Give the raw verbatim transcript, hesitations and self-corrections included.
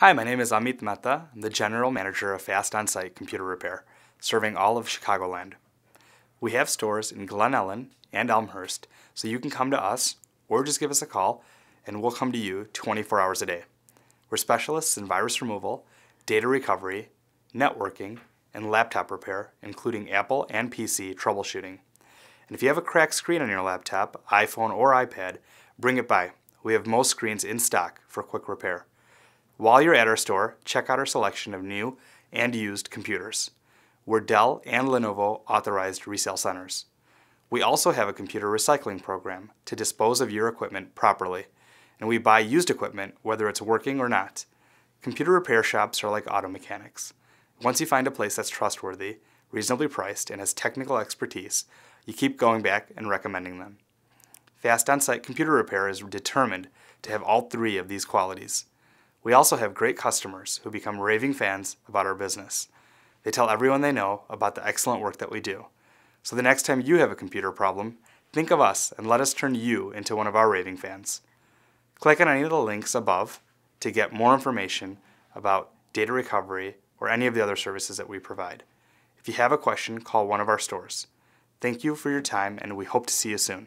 Hi, my name is Amit Mehta. I'm the General Manager of Fast On-Site Computer Repair, serving all of Chicagoland. We have stores in Glen Ellyn and Elmhurst, so you can come to us or just give us a call and we'll come to you twenty-four hours a day. We're specialists in virus removal, data recovery, networking, and laptop repair, including Apple and P C troubleshooting. And if you have a cracked screen on your laptop, iPhone or iPad, bring it by. We have most screens in stock for quick repair. While you're at our store, check out our selection of new and used computers. We're Dell and Lenovo authorized resale centers. We also have a computer recycling program to dispose of your equipment properly, and we buy used equipment whether it's working or not. Computer repair shops are like auto mechanics. Once you find a place that's trustworthy, reasonably priced, and has technical expertise, you keep going back and recommending them. Fast On-Site Computer Repair is determined to have all three of these qualities. We also have great customers who become raving fans about our business. They tell everyone they know about the excellent work that we do. So the next time you have a computer problem, think of us and let us turn you into one of our raving fans. Click on any of the links above to get more information about data recovery or any of the other services that we provide. If you have a question, call one of our stores. Thank you for your time, and we hope to see you soon.